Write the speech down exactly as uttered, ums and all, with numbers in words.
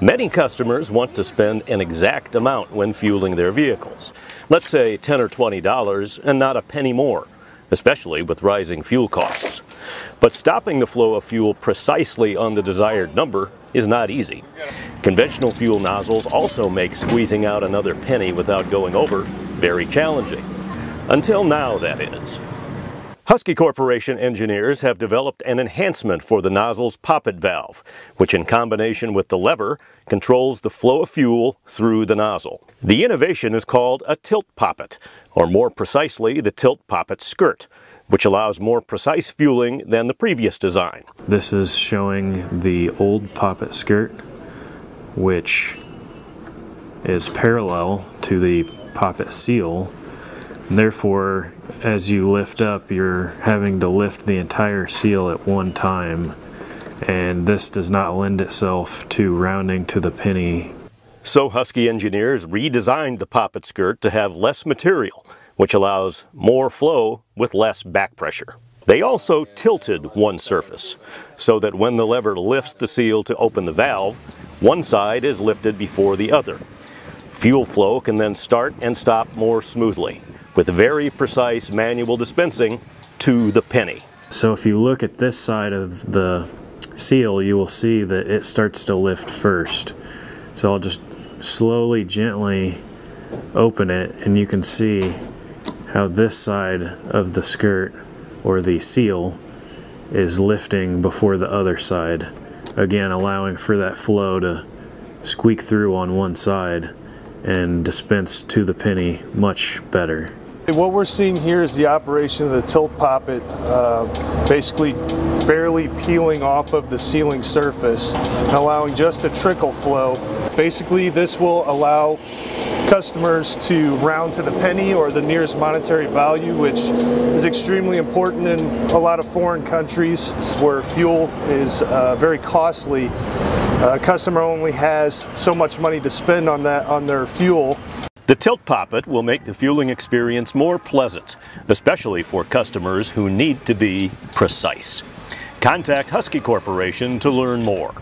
Many customers want to spend an exact amount when fueling their vehicles. Let's say ten or twenty dollars and not a penny more, especially with rising fuel costs. But stopping the flow of fuel precisely on the desired number is not easy. Conventional fuel nozzles also make squeezing out another penny without going over very challenging. Until now, that is. Husky Corporation engineers have developed an enhancement for the nozzle's poppet valve, which in combination with the lever controls the flow of fuel through the nozzle. The innovation is called a tilt-poppet, or more precisely the tilt-poppet skirt, which allows more precise fueling than the previous design. This is showing the old poppet skirt, which is parallel to the poppet seal. Therefore, as you lift up, you're having to lift the entire seal at one time, and this does not lend itself to rounding to the penny. So Husky engineers redesigned the poppet skirt to have less material, which allows more flow with less back pressure. They also tilted one surface, so that when the lever lifts the seal to open the valve, one side is lifted before the other. Fuel flow can then start and stop more smoothly, with very precise manual dispensing to the penny. So if you look at this side of the seal, you will see that it starts to lift first. So I'll just slowly, gently open it, and you can see how this side of the skirt, or the seal, is lifting before the other side. Again, allowing for that flow to squeak through on one side and dispense to the penny much better. What we're seeing here is the operation of the tilt-poppet uh, basically barely peeling off of the sealing surface and allowing just a trickle flow. Basically, this will allow customers to round to the penny or the nearest monetary value, which is extremely important in a lot of foreign countries where fuel is uh, very costly. A uh, customer only has so much money to spend on that on their fuel. The tilt-poppet will make the fueling experience more pleasant, especially for customers who need to be precise. Contact Husky Corporation to learn more.